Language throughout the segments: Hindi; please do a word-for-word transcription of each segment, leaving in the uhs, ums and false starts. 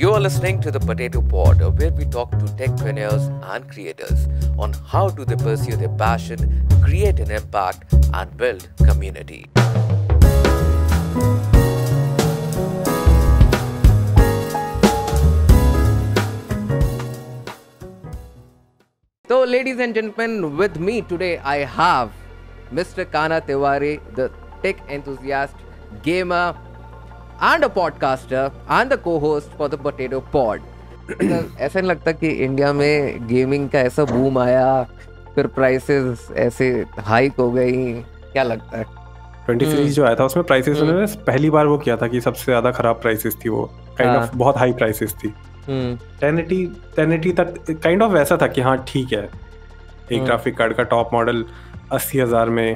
You are listening to the Potato Pod, where we talk to techpreneurs and creators on how do they pursue their passion, create an impact, and build community. So, ladies and gentlemen, with me today I have Mister Kana Tiwari, the tech enthusiast, gamer, and a podcaster and the co-host for the Potato Pod. ऐसा नहीं लगता कि इंडिया में गेमिंग का ऐसा बूम आया, फिर प्राइसेस ऐसे हाइक हो गई, क्या लगता है? तेईस जो आया था उसमें प्राइसेस उन्होंने पहली बार वो किया था कि सबसे ज्यादा खराब प्राइसेस थी, वो काइंड ऑफ बहुत हाई प्राइसेस थी। टेन एटी तक काइंड ऑफ वैसा था कि हाँ ठीक है, एक ग्राफिक कार्ड का टॉप मॉडल अस्सी हजार में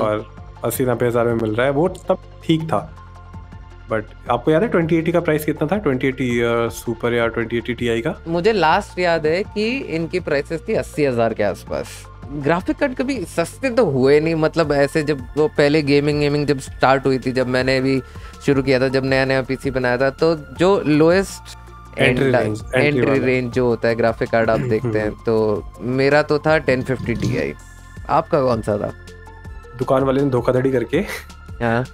और अस्सी नब्बे हजार में मिल रहा है, वो तब ठीक था। बट आपको याद है ट्वेंटी एटी का प्राइस कितना था? ट्वेंटी एटी सुपर या ट्वेंटी एटी Ti का? मुझे लास्ट याद है कि इनकी प्राइसेस थी अस्सी हजार के आसपास। ग्राफिक कार्ड कभी सस्ते तो हुए नहीं, मतलब ऐसे जब वो पहले गेमिंग गेमिंग जब स्टार्ट हुई थी, जब मैंने भी शुरू किया था, जब नया नया पीसी बनाया था, तो जो लोएस्ट एंट्री रेंज जो होता है ग्राफिक कार्ड आप देखते हैं, तो मेरा तो था टेन फिफ्टी Ti। आपका कौन सा था? दुकान वाले ने धोखाधड़ी करके, हाँ,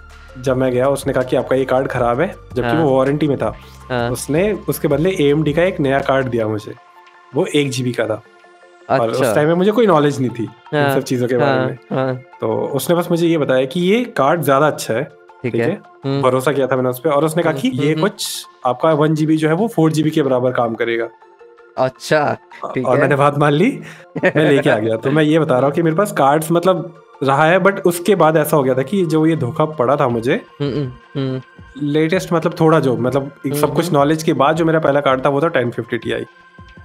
जब मैं गया उसने कहा कि आपका ये कार्ड खराब है, जबकि वो वारंटी में था। आ, उसने उसके बदले A M D का एक नया कार्ड दिया मुझे, वो एक जीबी का था। अच्छा। और उस टाइम में मुझे कोई नॉलेज नहीं थी इन सब चीजों के बारे में। आ, तो उसने बस मुझे ये बताया कि ये कार्ड ज्यादा अच्छा है, ठीक है, भरोसा किया था मैंने उस पर। और उसने कहा कि ये कुछ आपका वन जीबी जो है वो फोर जीबी के बराबर काम करेगा। अच्छा, और मैंने बात मान ली, मैं लेके आ गया। तो मैं ये बता रहा हूँ कि मेरे पास कार्ड्स मतलब रहा है, बट उसके बाद ऐसा हो गया था कि जो ये धोखा पड़ा था मुझे लेटेस्ट, मतलब थोड़ा जो मतलब सब कुछ नॉलेज के बाद जो मेरा पहला कार्ड था वो था टेन फिफ्टी Ti।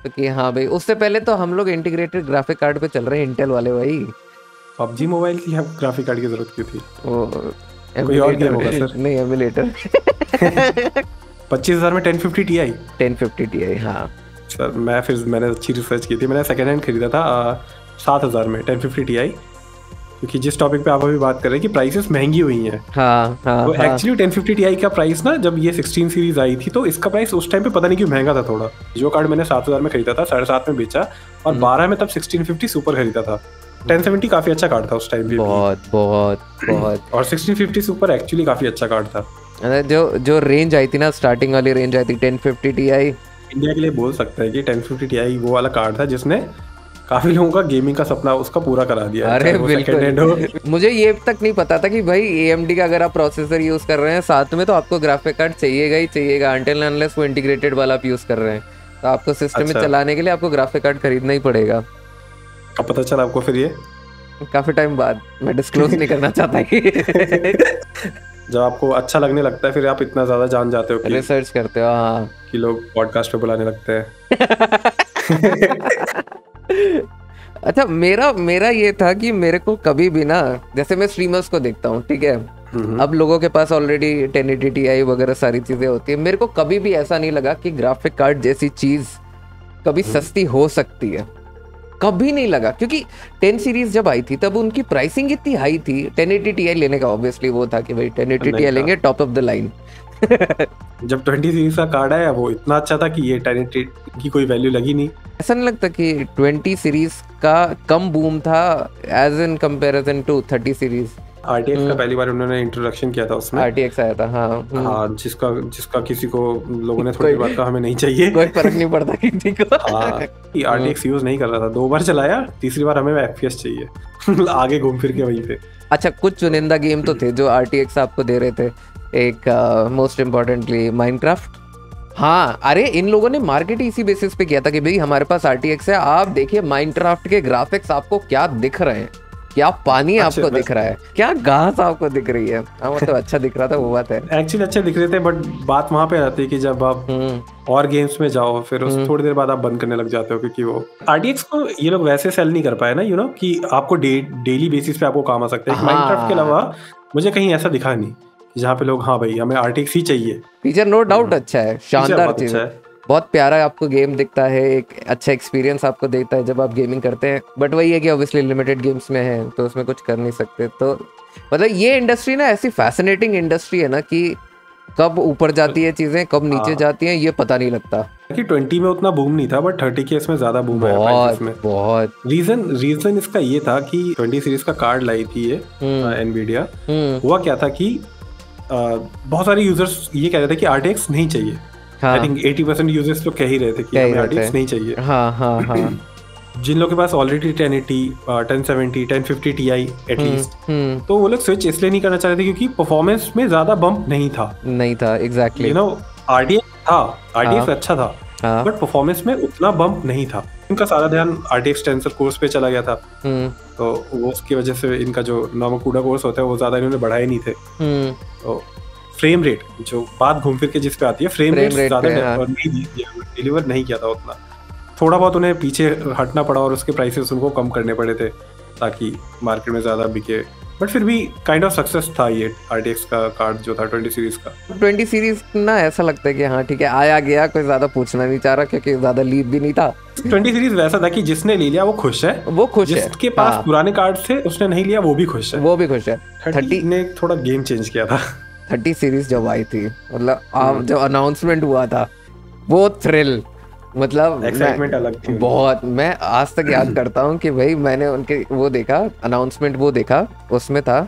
तो हाँ भाई, उससे पहले तो हम लोग इंटीग्रेटेड ग्राफिक कार्ड पे चल रहे हैं, इंटेल वाले। भाई पबजी मोबाइल की ग्राफिक कार्ड की जरूरत क्यों थी? कोई और गेम होगा सर? नहीं, एमुलेटर। पच्चीस हजार में ten fifty Ti, ten fifty Ti, हाँ सर। मैं फिर मैंने अच्छी रिसर्च की थी, मैंने सेकेंड हैंड खरीदा था सात हजार में टेन फिफ्टी Ti, क्योंकि जिस टॉपिक पे आप अभी बात कर रहे हैं कि प्राइसेस महंगी हुई हैं। हाँ, हाँ, तो एक्चुअली टेन फिफ्टी Ti का प्राइस ना, जब ये सिक्सटीन सीरीज आई थी तो इसका प्राइस उस टाइम पे पता नहीं क्यों महंगा था थोड़ा। जो कार्ड मैंने सात हजार में खरीदा था, साढ़े सात में बेचा, और बारह में तब सिक्सटीन फिफ्टी सुपर खरीदा था। टेन सेवेंटी काफी अच्छा कार्ड था उस टाइम पे, बहुत बहुत बहुत। और सिक्सटीन फिफ्टी सुपर एक्चुअली काफी अच्छा कार्ड था। जो जो रेंज आई थी ना, स्टार्टिंग वाली रेंज आई थी टेन फिफ्टी Ti, इंडिया के लिए बोल सकता है कि टेन फिफ्टी Ti वो वाला कार्ड था जिसने काफी लोगों का गेमिंग का सपना उसका पूरा करा दिया। अरे बिल्कुल, मुझे ये तक नहीं पता था कि भाई A M D का अगर आप प्रोसेसर यूज कर रहे हैं साथ में, तो आपको ग्राफिक कार्ड चाहिएगा ही चाहिएगा, until unless वो इंटीग्रेटेड वाला आप यूज कर रहे हैं। तो आपको सिस्टम में चलाने के लिए आपको ग्राफिक कार्ड खरीदना ही पड़ेगा। अब पता चला आपको? फिर ये काफी टाइम बाद, मैं डिस्क्लोज नहीं करना चाहता कि जब आपको अच्छा लगने लगता है फिर आप इतना ज्यादा जान जाते हो कि रिसर्च करते हो, हाँ, कि लोग पॉडकास्ट पे बुलाने लगते हैं। अच्छा, मेरा मेरा ये था कि मेरे को कभी भी ना, जैसे मैं स्ट्रीमर्स को देखता हूँ, ठीक है, अब लोगों के पास ऑलरेडी टेन एटी Ti वगैरह सारी चीजें होती है, मेरे को कभी भी ऐसा नहीं लगा कि ग्राफिक कार्ड जैसी चीज कभी सस्ती हो सकती है, कभी नहीं लगा। क्योंकि टेन सीरीज जब आई थी तब उनकी प्राइसिंग इतनी हाई थी, टेन एटी Ti लेने का ऑब्वियसली वो था कि भाई टेन एटी Ti लेंगे, टॉप ऑफ द लाइन। जब ट्वेंटी सीरीज का कार्ड आया वो इतना अच्छा था कि ये टेन एटी की कोई वैल्यू लगी नहीं। ऐसा नहीं लगता कि ट्वेंटी सीरीज का कम बूम था as in comparison to thirty series? R T X का पहली बार उन्होंने इंट्रोडक्शन किया था, उसमें R T X आया था, हाँ, हाँ, जिसका जिसका किसी को लोगों ने थोड़ी बात कहा हमें नहीं चाहिए, कोई फर्क नहीं पड़ता किसी को, हाँ, कि R T X यूज नहीं कर रहा था। दो बार चलाया, तीसरी बार हमें F P S चाहिए। आगे घूम फिर के वहीं पे। अच्छा, कुछ चुनिंदा गेम तो थे जो R T X आपको दे रहे थे, एक मोस्ट इम्पोर्टेंटली माइनक्राफ्ट। हाँ, अरे इन लोगों ने मार्केट इसी बेसिस पे किया था कि भाई हमारे पास R T X है, आप देखिए माइनक्राफ्ट के ग्राफिक्स आपको क्या दिख रहे हैं, क्या पानी आपको दिख रहा है, क्या घास आपको दिख रही है। हाँ, मतलब अच्छा दिख रहा था, वो बात है, एक्चुअली अच्छे दिख रहे थे। बट बात वहाँ पे आती है कि जब आप और गेम्स में जाओ फिर उस थोड़ी देर बाद आप बंद करने लग जाते हो, क्योंकि वो R T X को ये लोग वैसे सेल नहीं कर पाए ना, यू नो, कि आपको डेली बेसिस पे आपको काम आ सकता है। माइनक्राफ्ट के अलावा मुझे कहीं ऐसा दिखा नहीं जहाँ पे लोग, हाँ भाई हमें R T X ही चाहिए। फीचर नो डाउट अच्छा है, शानदार चीज है, बहुत प्यारा आपको गेम दिखता है, एक अच्छा एक्सपीरियंस आपको देता है जब आप गेमिंग करते हैं। बट वही है कि ऑब्वियसली लिमिटेड गेम्स में है तो उसमें कुछ कर नहीं सकते। तो मतलब ये इंडस्ट्री ना ऐसी फैसिनेटिंग इंडस्ट्री है ना कि कब ऊपर जाती है चीजें, कब नीचे जाती हैं ये पता नहीं लगता। कि ट्वेंटी में उतना बूम नहीं था बट थर्टी के इसमें ज्यादा बूम है बहुत बहुत। रीजन रीजन इसका ये था कि ट्वेंटी सीरीज का कार्ड लाई थी ये एनवीडिया। हुआ क्या था कि आ, बहुत सारे यूजर्स ये कह रहे थे कि आर टी एक्स नहीं चाहिए। आई थिंक अस्सी परसेंट यूजर्स लोग कह ही रहे थे कि हमें आर टी एक्स नहीं चाहिए। हाँ हाँ हाँ। जिन लोगों के पास already ten eighty, ten seventy, ten fifty T I at least, तो वो लोग स्विच इसलिए नहीं करना चाहते थे क्योंकि परफॉर्मेंस में ज्यादा बम्प नहीं था। नहीं था exactly. You know R T X था, आर टी एक्स अच्छा था बट परफॉर्मेंस में उतना बम्प नहीं था। इनका सारा ध्यान R T X tensor cores पे चला गया था तो वो उसकी वजह से इनका जो नॉर्मल कूडा कोर्स होता है वो ज्यादा इन्होंने बढ़ाए नहीं थे। तो फ्रेम रेट जो बात घूम फिर के जिस पे आती है, फ्रेम रेट ज्यादा डिलीवर नहीं किया था उतना। थोड़ा बहुत उन्हें पीछे हटना पड़ा और उसके प्राइसेस उनको कम करने पड़े थे ताकि मार्केट में ज्यादा बिके। बट फिर भी काइंड ऑफ सक्सेस था ये आर टी एक्स का कार्ड जो था ट्वेंटी सीरीज का। ट्वेंटी सीरीज ना ऐसा लगता है कि हाँ ठीक है आया गया, कोई ज्यादा पूछना नहीं चाह रहा क्योंकि ज्यादा लीड भी नहीं था। ट्वेंटी सीरीज वैसा था कि जिसने ले लिया वो खुश है, वो खुश है। जिसके पास पुराने कार्ड थे उसने नहीं लिया वो भी खुश है, वो भी खुश है। थर्टी ने थोड़ा गेम चेंज किया था। थर्टी सीरीज जब आई थी मतलब जब अनाउंसमेंट हुआ था वो थ्रिल मतलब एक्साइटमेंट अलग थी बहुत। मैं आज तक याद करता हूँ कि भाई मैंने उनके वो देखा अनाउंसमेंट, वो देखा उसमें था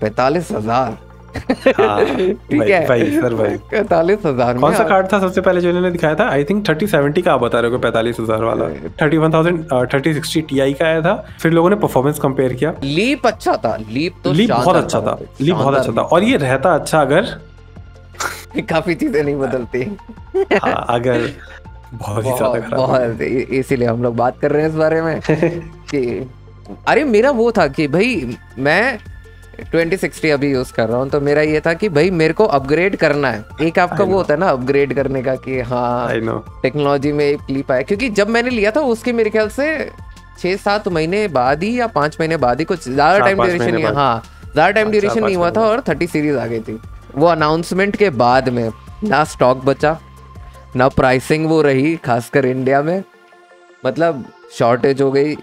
पैंतालीस हजार। ठीक है भाई सर भाई पैंतालीस हजार। कौन सा कार्ड था सबसे पहले जो इन्होंने दिखाया था? आई थिंक थर्टी सेवेंटी का आप बता रहे हो पैंतालीस हजार वाला। Thirty one thousand thirty sixty T I का आया था। फिर लोगों ने परफॉर्मेंस कंपेयर किया। लीप अच्छा था, लीप तो लीप बहुत अच्छा था, लीप बहुत अच्छा था। और ये रहता अच्छा अगर काफी चीजें नहीं बदलती अगर बहुत ही ज़्यादा खराब है, इसीलिए हम लोग बात कर रहे हैं इस बारे में कि अरे मेरा वो था कि भाई मैं ट्वेंटी सिक्सटी अभी यूज़ कर रहा हूँ तो मेरा ये था कि भाई मेरे को अपग्रेड करना है। एक आपका वो होता है ना अपग्रेड करने का कि हाँ टेक्नोलॉजी में एक लीप आया, क्योंकि जब मैंने लिया था उसके मेरे ख्याल से छः सात महीने बाद ही या पाँच महीने बाद ही कुछ ज़्यादा टाइम ड्यूरेशन नहीं, हाँ ज़्यादा टाइम ड्यूरेशन नहीं हुआ था और थर्टी सीरीज आ गई थी। वो अनाउंसमेंट के बाद में ना स्टॉक बचा ना प्राइसिंग वो रही, खासकर इंडिया में मतलब शॉर्टेज हो गई,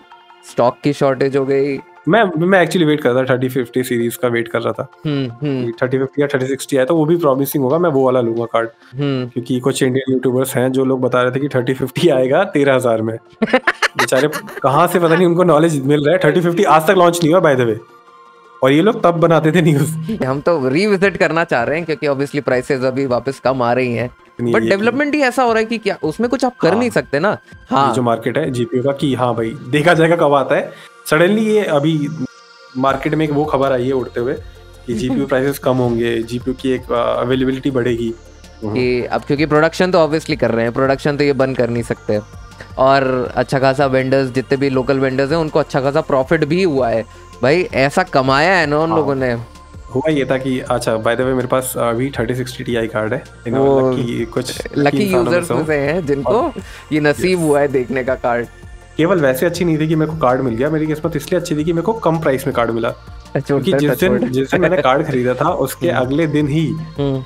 स्टॉक की शॉर्टेज हो गई। मैं मैं एक्चुअली वेट कर रहा था थर्टी फिफ्टी सीरीज का वेट कर रहा था। हम्म थर्टी फिफ्टी या थर्टी सिक्सटी आया तो वो भी प्रॉमिसिंग होगा, मैं वो वाला लूंगा कार्ड। क्योंकि कुछ इंडियन यूट्यूबर्स हैं जो लोग बता रहे थे कि थर्टी फिफ्टी आएगा तेरह हजार में। बेचारे कहाँ से पता नहीं उनको नॉलेज मिल रहा है। थर्टी फिफ्टी आज तक लॉन्च नहीं हुआ बाय द वे और ये लोग तब बनाते थे न्यूज। हम तो रिविजिट करना चाह रहे हैं क्योंकि ऑब्वियसली प्राइसेस अभी वापस कम आ रही हैं बट डेवलपमेंट ही ऐसा हो रहा है कि क्या उसमें कुछ आप कर हाँ, नहीं सकते ना। हाँ जो मार्केट है जीपीयू का कि हाँ भाई देखा जाएगा कब आता है। सडनली ये अभी मार्केट में एक वो खबर आई है उड़ते हुए कि जीपीयू प्राइसेस कम होंगे, जीपीयू की एक अवेलेबिलिटी बढ़ेगी कि अब क्योंकि प्रोडक्शन तो ऑब्वियसली कर रहे हैं, प्रोडक्शन तो ये बंद कर नहीं सकते और अच्छा खासा वेंडर्स जितने भी लोकल वेंडर्स हैं उनको अच्छा खासा प्रॉफिट भी हुआ है। भाई ऐसा कमाया है ना उन लोगों ने। हुआ ये था कि अच्छा बाय द वे मेरे पास अभी थर्टी सिक्सटी Ti कार्ड है, लकी कुछ लकी यूजर्स में से हैं जिनको ये नसीब हुआ है देखने का कार्ड। केवल वैसे अच्छी नहीं थी कि मेरे को कार्ड मिल गया, मेरी किस्मत इसलिए अच्छी थी कि मेरे को कम प्राइस में कार्ड मिला। क्योंकि जिस दिन जिस दिन मैंने कार्ड खरीदा था उसके अगले दिन ही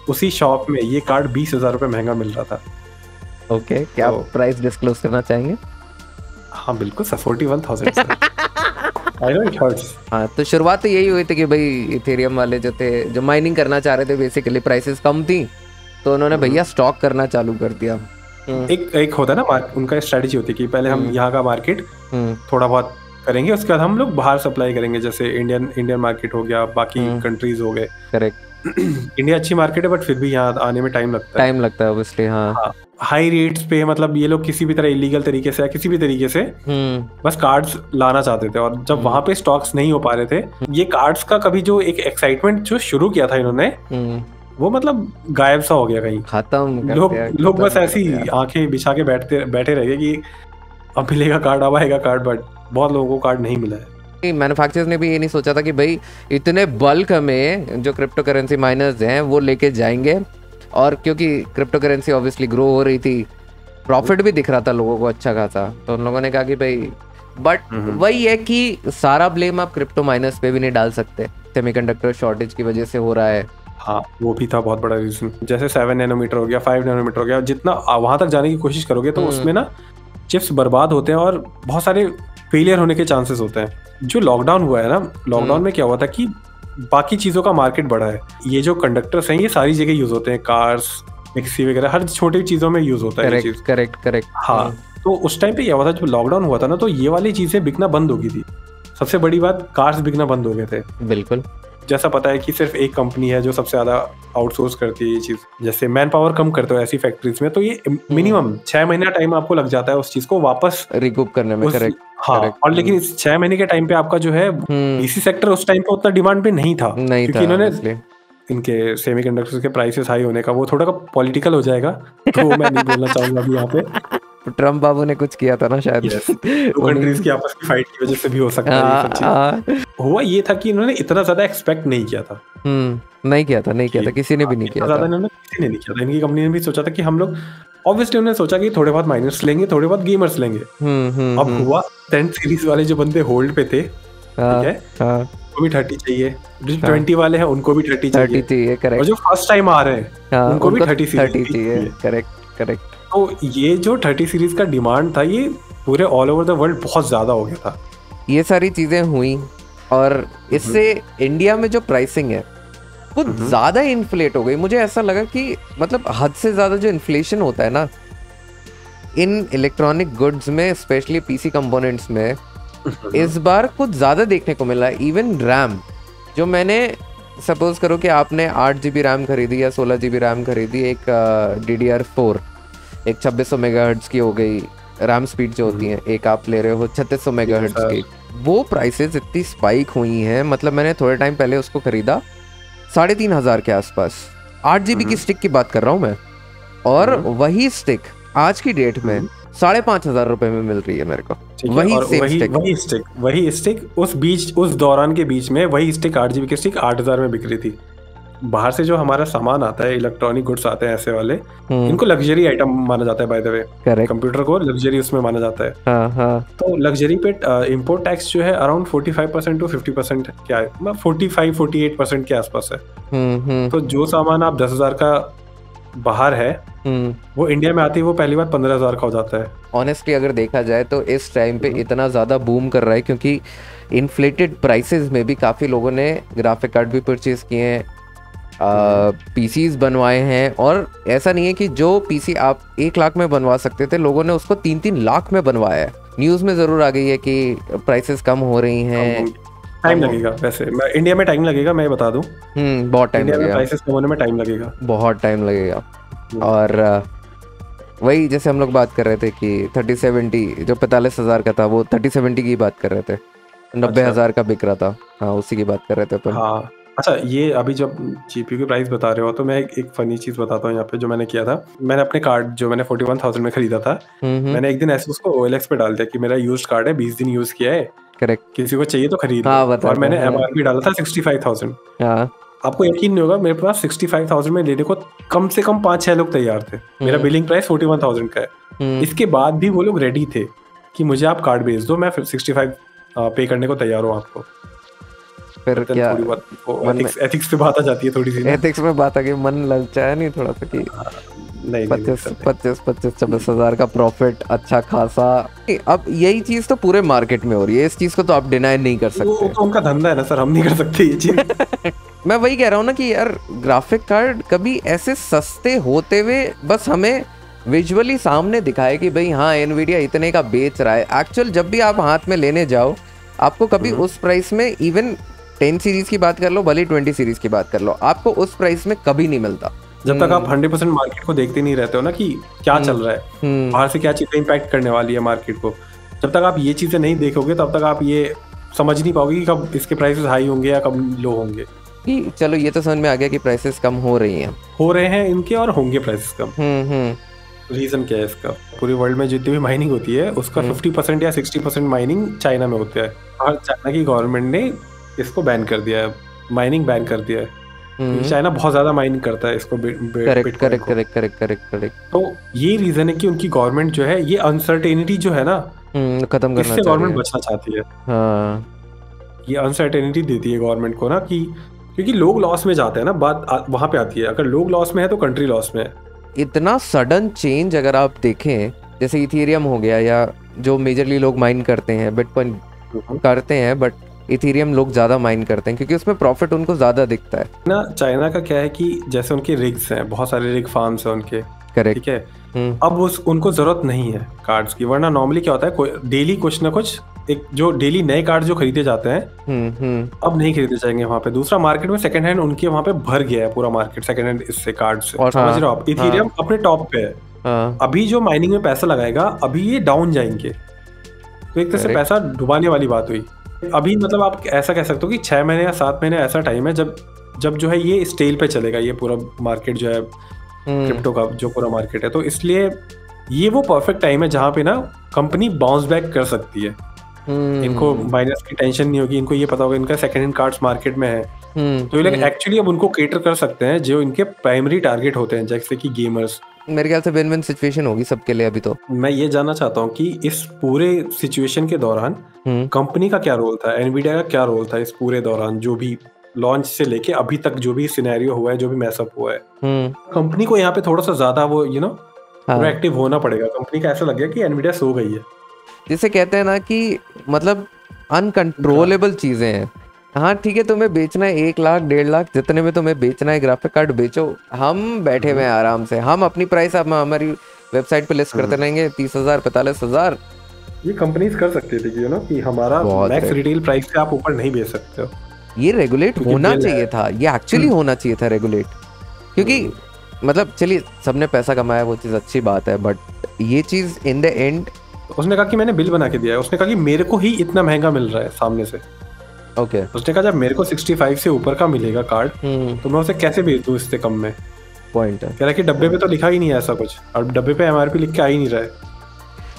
उसी शॉप में ये कार्ड बीस हजार रुपये महंगा मिल रहा था। ओके क्या प्राइस डिस्क्लोज करना चाहेंगे? हाँ बिल्कुल फोर्टी वन थाउजेंड। हाँ तो शुरुआत तो यही हुई थी कि भाई इथेरियम वाले जो थे जो माइनिंग करना चाह रहे थे बेसिकली प्राइसेस कम थी तो उन्होंने भैया स्टॉक करना चालू कर दिया। एक एक होता ना उनका स्ट्रेटजी होती कि पहले हम यहाँ का मार्केट थोड़ा बहुत करेंगे उसके बाद हम लोग बाहर सप्लाई करेंगे। जैसे इंडियन इंडियन मार्केट हो गया, बाकी कंट्रीज हो गए। करेक्ट। इंडिया अच्छी मार्केट है बट फिर भी यहाँ आने में टाइम लगता है, टाइम लगता है ऑब्वियसली। हाँ हाई रेट्स पे मतलब ये लोग किसी भी तरह इलीगल तरीके से या किसी भी तरीके से बस कार्ड्स लाना चाहते थे और जब वहाँ पे स्टॉक्स नहीं हो पा रहे थे ये कार्ड्स का कभी जो एक एक्साइटमेंट जो शुरू किया था इन्होंने वो मतलब गायब सा हो गया कहीं। खत्म लोग लोग बस ऐसी आंखें बिछा के बैठते बैठे रह गए कि अब मिलेगा कार्ड, अब आएगा कार्ड, बट बहुत लोगों को कार्ड नहीं मिला है। मैन्युफैक्चरर्स ने भी ये नहीं सोचा था कि भाई इतने बल्क में जो क्रिप्टो करेंसी माइनर्स हैं वो लेके जाएंगे और क्योंकि क्रिप्टो करेंसी ऑब्वियसली ग्रो हो रही थी, प्रॉफिट भी दिख रहा था लोगों को अच्छा खासा, तो उन लोगों ने कहा कि भाई बट वही है कि सारा ब्लेम आप क्रिप्टो माइनर्स पे भी नहीं डाल सकते। सेमीकंडक्टर शॉर्टेज की वजह से हो रहा है। हाँ वो भी था बहुत बड़ा रीजन। जैसे सेवन नैनोमीटर हो गया, फाइव नैनोमीटर हो गया, जितना वहाँ तक जाने की कोशिश करोगे तो उसमें ना चिप्स बर्बाद होते हैं और बहुत सारे फेलियर होने के चांसेस होते हैं। जो लॉकडाउन हुआ है ना, लॉकडाउन में क्या हुआ था कि बाकी चीज़ों का मार्केट बढ़ा है। ये जो कंडक्टर्स हैं ये सारी जगह यूज़ होते हैं, कार्स, मिक्सी वगैरह, हर छोटी चीज़ों में यूज़ होता है। करेक्ट करेक्ट करेक्ट हाँ, तो उस टाइम पे ये हुआ था जब लॉकडाउन हुआ था ना, तो ये वाली चीज़ें बिकना बंद हो गई थी। सबसे बड़ी बात, कार्स बिकना बंद हो गए थे। बिल्कुल, जैसा पता है कि सिर्फ एक कंपनी है जो सबसे ज़्यादा आउटसोर्स करती है ये चीज़, जैसे मैन पावर कम करते हो ऐसी फैक्ट्रीज में, तो ये मिनिमम छः महीना टाइम आपको लग जाता है उस चीज़ को वापस रिकूप करने में। करेक्ट हाँ correct. और लेकिन इस छः महीने के टाइम पे आपका जो है पीसी सेक्टर उस टाइम पे उतना डिमांड पे नहीं था, नहीं क्योंकि इन्होंने इनके सेमीकंडक्टर्स के प्राइसेस हाई होने का, वो थोड़ा पॉलिटिकल हो जाएगा तो मैं नहीं बोलना चाहूँगा अभी यहाँ पे। ट्रम्प बाबू ने कुछ किया था ना शायद, yes. दो कंट्रीज की आपस की फाइट की वजह से भी हो सकता है। हुआ ये था कि इन्होंने इतना ज्यादा एक्सपेक्ट नहीं किया था, हम्म नहीं किया था, नहीं किया था, किसी ने भी नहीं किया था, किसी ने नहीं किया था। इनकी कंपनी ने भी सोचा था कि हम लोग, ऑब्वियसली उन्होंने सोचा कि थोड़े बहुत माइनर्स लेंगे, थोड़े बहुत गेमर्स लेंगे। अब हुआ टेंथ सीरीज वाले जो बंदे होल्ड पे थे, उनको भी थर्टी चाहिए, जो ट्वेंटी वाले हैं उनको भी थर्टी चाहिए, और जो फर्स्ट टाइम आ रहे हैं उनको भी थर्टी चाहिए। करेक्ट करेक्ट तो ये जो थर्टी सीरीज का डिमांड था ये पूरे ऑल ओवर द वर्ल्ड बहुत ज़्यादा हो गया था। ये सारी चीज़ें हुई और इससे इंडिया में जो प्राइसिंग है वो ज़्यादा इन्फ्लेट हो गई। मुझे ऐसा लगा कि मतलब हद से ज़्यादा जो इन्फ्लेशन होता है ना इन इलेक्ट्रॉनिक गुड्स में, स्पेशली पीसी कंपोनेंट्स में, इस बार कुछ ज़्यादा देखने को मिला। इवन रैम, जो मैंने सपोज करो कि आपने आठ जी बी रैम खरीदी या सोलह जी बी रैम खरीदी, एक डी डी आर फोर एक छब्बीस सौ मेगा हर्ट्ज की हो गई रैम स्पीड जो होती है, एक आप ले रहे हो छत्तीस सौ मेगा हर्ट्ज की, वो प्राइसेस इतनी स्पाइक हुई हैं। मतलब मैंने थोड़े टाइम पहले उसको खरीदा साढ़े तीन हज़ार के आसपास, आठ जी बी की स्टिक की बात कर रहा हूँ मैं, और वही स्टिक आज की डेट में साढ़े पाँच हज़ार रुपये में मिल रही है मेरे को। वही सेम स्टिक, वही स्टिक वही स्टिक उस बीच उस दौरान के बीच में वही स्टिक आठ जी बी की स्टिक आठ हज़ार में बिक रही थी। बाहर से जो हमारा सामान आता है, इलेक्ट्रॉनिक गुड्स आते हैं ऐसे वाले, इनको लग्जरी आइटम माना जाता है, बाय द वे कंप्यूटर को लग्जरी उसमें माना जाता है। हाँ, हाँ. तो लग्जरी पे इंपोर्ट टैक्स जो है अराउंड पैंतालीस परसेंट टू पचास परसेंट क्या है, पैंतालीस अड़तालीस परसेंट के आसपास है। हुँ. तो जो सामान आप दस हज़ार का बाहर है हुँ. वो इंडिया में आती है वो पहली बार पंद्रह हजार का हो जाता है। ऑनेस्टली अगर देखा जाए तो इस टाइम पे इतना ज्यादा बूम कर रहा है क्योंकि इन्फ्लेटेड प्राइसेस में भी काफी लोगों ने ग्राफिक कार्ड भी परचेज किए हैं, पीसीज बनवाए हैं, और ऐसा नहीं है कि जो पीसी आप एक लाख में बनवा सकते थे लोगों ने उसको तीन तीन लाख में बनवाया है। न्यूज़ में ज़रूर आ गई है कि प्राइसेस कम हो रही हैं। टाइम लगेगा वैसे, मैं इंडिया में टाइम लगेगा, मैं बता दूं बहुत टाइम लगेगा, प्राइसेस कम होने में टाइम लगेगा, बहुत टाइम लगेगा। और वही जैसे हम लोग बात कर रहे थे कि थर्टी सेवेंटी जो पैंतालीस हज़ार का था वो थर्टी सेवेंटी की बात कर रहे थे, नब्बे हज़ार का बिक रहा था। हाँ उसी की बात कर रहे थे अपन। अच्छा ये अभी जब जीपीयू की प्राइस बता रहे हो तो मैं एक, एक फनी चीज़ बताता हूँ यहाँ पे जो मैंने किया था। मैंने अपने कार्ड जो मैंने फोर्टी वन थाउजेंड में खरीदा था, मैंने एक दिन ऐसे उसको ओएलएक्स पे डाल दिया कि मेरा यूज्ड कार्ड है, बीस दिन यूज़ किया है, करेक्ट, किसी को चाहिए तो खरीद। हाँ, और मैंने एमआरपी डाला था सिक्सटी फाइव थाउजेंड। आपको यकीन नहीं होगा मेरे पास सिक्सटी फाइव थाउजेंड में लेने को कम से कम पाँच छः लोग तैयार थे। मेरा billing price forty one thousand का है, इसके बाद भी वो लोग रेडी थे कि मुझे आप कार्ड भेज दो, मैं फिर सिक्सटी फाइव पे करने को तैयार हूँ आपको। फिर क्या एथिक्स, एथिक्स पे बात आ जाती है थोड़ी सी, एथिक्स पे बात आ गई, मन ललचाया नहीं थोड़ा सा कि पच्चीस पच्चीस पच्चीस छब्बीस हजार का प्रॉफिट अच्छा खासा। अब यही चीज तो पूरे मार्केट में हो रही है, इस चीज को तो आप डिनाई नहीं कर सकते, वो तो उनका धंधा है ना सर, हम नहीं कर सकते ये चीज। मैं वही कह रहा हूँ ना कि यार ग्राफिक कार्ड कभी ऐसे सस्ते होते हुए बस हमें विजुअली सामने दिखाए कि भाई हाँ एनवीडिया इतने का बेच रहा है, एक्चुअल जब भी आप हाथ में लेने जाओ आपको कभी उस प्राइस में, इवन टेन सीरीज की बात कर लो भले ट्वेंटी सीरीज की बात कर लो, आपको उस प्राइस में कभी नहीं मिलता जब तक आप हंड्रेड परसेंट मार्केट को देखते नहीं रहते हो ना कि क्या चल रहा है बाहर से, क्या चीजें इंपैक्ट करने वाली है मार्केट को। जब तक आप ये चीजें नहीं देखोगे तब तक आप ये समझ नहीं पाओगे कि कब इसके प्राइसेस हाई होंगे या कब लो होंगे। कि चलो ये तो समझ में आ गया कि प्राइसेस कम हो रही हैं, हो रहे हैं इनके और होंगे प्राइसेस कम। रीजन क्या है इसका, पूरी वर्ल्ड में जितनी भी माइनिंग होती है उसका फिफ्टी परसेंट या सिक्सटी परसेंट माइनिंग चाइना में होता है, और चाइना की गवर्नमेंट ने इसको बैन कर दिया है, माइनिंग बैन कर दिया है। चाइना बहुत ज़्यादा माइनिंग करता है इसको, correct correct correct correct correct. तो ये रीजन है कि उनकी गवर्नमेंट जो है ये अनसर्टेनिटी जो है ना खत्म करना चाहती है, इससे गवर्नमेंट बचना चाहती है। हाँ ये अनसर्टेनिटी देती है गवर्नमेंट को ना, कि क्योंकि लोग लॉस में जाते हैं ना, बात वहाँ पे आती है, अगर लोग लॉस में है तो कंट्री लॉस में है। इतना सडन चेंज अगर आप देखें जैसे इथेरियम हो गया या जो मेजरली लोग माइन करते हैं, बिटकॉइन करते हैं, बट इथेरियम लोग ज़्यादा माइन करते हैं क्योंकि उसमें प्रॉफिट उनको ज़्यादा दिखता है ना। चाइना का क्या है कि जैसे उनके रिग्स हैं, बहुत सारे रिग फार्म्स हैं उनके, करेक्ट, ठीक है। अब उस उनको ज़रूरत नहीं है कार्ड्स की, वरना नॉर्मली क्या होता है डेली कुछ ना कुछ एक जो डेली नए कार्ड जो खरीदे जाते हैं अब नहीं खरीदे जाएंगे वहाँ पे। दूसरा मार्केट में सेकंड हैंड उनके वहाँ पे भर गया है पूरा मार्केट सेकंड हैंड इससे कार्ड से, समझ रहे हो आप। इथेरियम अपने टॉप पे है अभी, जो माइनिंग में पैसा लगाएगा अभी ये डाउन जाएंगे, तो एक तरह से पैसा डुबाने वाली बात हुई अभी। मतलब आप ऐसा कह सकते हो कि छह महीने या सात महीने ऐसा टाइम है जब जब जो है ये स्टेल पे चलेगा ये पूरा मार्केट जो है क्रिप्टो का, जो पूरा मार्केट है। तो इसलिए ये वो परफेक्ट टाइम है जहाँ पे ना कंपनी बाउंस बैक कर सकती है। इनको माइनस की टेंशन नहीं होगी, इनको ये पता होगा इनका सेकंड हैंड कार्ड्स मार्केट में है, तो ये लोग एक्चुअली अब उनको कैटर कर सकते हैं जो इनके प्राइमरी टारगेट होते हैं जैसे कि गेमर्स। मेरे ख्याल से विन विन सिचुएशन होगी सबके लिए अभी। तो मैं ये जानना चाहता हूँ कि इस पूरे सिचुएशन के दौरान कंपनी का क्या रोल था, एनवीडिया का क्या रोल था इस पूरे दौरान, जो भी लॉन्च से लेके अभी तक जो भी सिनेरियो हुआ है, जो भी मैसअप हुआ है। कंपनी को यहाँ पे थोड़ा सा ज्यादा वो यू नो प्रोएक्टिव होना पड़ेगा। कंपनी का ऐसा लग गया कि एनवीडिया सो गई है, जिसे कहते हैं ना कि मतलब अनकंट्रोलेबल चीजें हैं। हाँ ठीक है, तुम्हें बेचना है एक लाख डेढ़ लाख जितने में तुम्हें बेचना है ग्राफिक कार्ड बेचो, हम बैठे हुए हैं आराम से, हम अपनी प्राइस हम हमारी वेबसाइट पे लिस्ट करते रहेंगे तीस हजार पैंतालीस हजार। ये कंपनीज कर सकती थी कि ना कि हमारा मैक्स रिटेल प्राइस से आप ऊपर नहीं बेच सकते हो। ये रेगुलेट होना चाहिए था, ये एक्चुअली होना चाहिए था रेगुलेट, क्योंकि मतलब चलिए सबने पैसा कमाया वो चीज़ अच्छी बात है, बट ये चीज़ इन द एंड उसने कहा कि मैंने बिल बना के दिया है, उसने कहा कि मेरे को ही इतना महंगा मिल रहा है सामने से, ओके okay. उसने कहा जब मेरे को पैंसठ से ऊपर का मिलेगा कार्ड तो मैं उसे कैसे बेच दूँ इससे कम में, पॉइंट है। कह रहा है कि डब्बे पे तो लिखा ही नहीं है ऐसा कुछ, और डब्बे पे एमआरपी लिख के आ ही नहीं रहा है।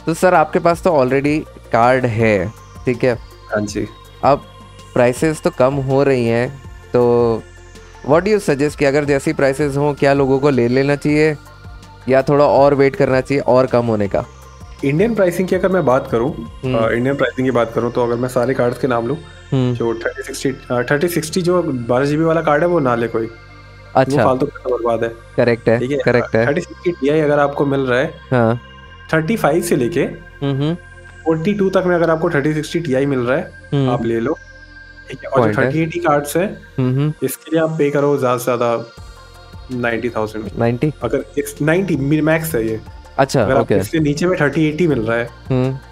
तो सर आपके पास तो ऑलरेडी कार्ड है, ठीक है, हाँ जी, अब प्राइसेस तो कम हो रही हैं, तो व्हाट डू यू सजेस्ट कि अगर जैसी प्राइसेस हों क्या लोगों को ले लेना चाहिए या थोड़ा और वेट करना चाहिए और कम होने का? इंडियन प्राइसिंग की अगर मैं बात करूं, इंडियन प्राइसिंग की बात करूं तो अगर मैं सारे कार्ड्स के नाम लूं जो थर्टी सिक्सटी जो बारह जीबी वाला कार्ड है वो ना ले कोई, अच्छा, फालतू का बर्बाद है, करेक्ट है, ठीक है, करेक्ट है। थर्टी सिक्सटी Ti अगर आपको मिल रहा है, हां, पैंतीस से लेके बयालीस तक में अगर आपको थर्टी सिक्सटी Ti मिल रहा है आप ले लो, ठीक है। और जो थर्टी एटी कार्ड्स है इसके लिए आप पे करो ज्यादा से ज्यादा नब्बे हज़ार, अगर नब्बे मैक्स है ये, अच्छा, अगर okay. इससे नीचे में थर्टी एटी मिल रहा है,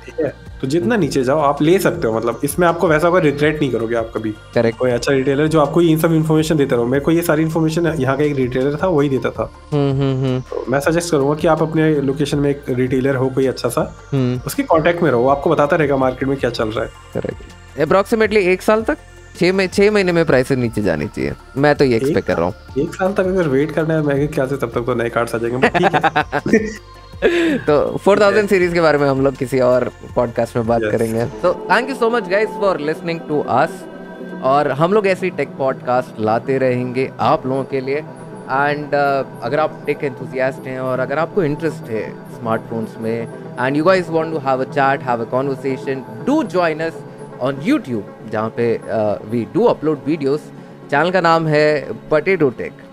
ठीक है, तो जितना नीचे जाओ आप ले सकते हो, मतलब इसमें आपको वैसा कोई रिग्रेट नहीं करोगे आप कभी। Correct. कोई अच्छा रिटेलर जो आपको इन सब इन्फॉर्मेशन देता रहो, मेरे को ये सारी इन्फॉर्मेशन यहाँ का एक रिटेलर था वही देता था, तो मैं सजेस्ट करूंगा कि आप अपने लोकेशन में एक रिटेलर हो कोई अच्छा सा, उसके कॉन्टेक्ट में रहो, आपको बताता रहेगा मार्केट में क्या चल रहा है। अप्रोक्सीमेटली एक साल तक, छह छह महीने में प्राइसेस नीचे जानी चाहिए, मैं तो ये एक्सपेक्ट कर रहा हूँ। एक साल तक अगर वेट करना है मेरे ख्याल से तब तक तो नए कार्ड्स आ जाएंगे। तो फोर थाउज़ेंड सीरीज के बारे में हम लोग किसी और पॉडकास्ट में बात yes. करेंगे। तो thank you so much guys for listening to us, और हम लोग ऐसी टेक पॉडकास्ट लाते रहेंगे आप लोगों के लिए। एंड uh, अगर आप टेक एंथुसियास्ट हैं और अगर आपको इंटरेस्ट है स्मार्टफोन्स में and you guys want to have a chat, have a conversation, do join us on YouTube जहाँ पे we do upload videos. Channel का नाम है पटेटो टेक।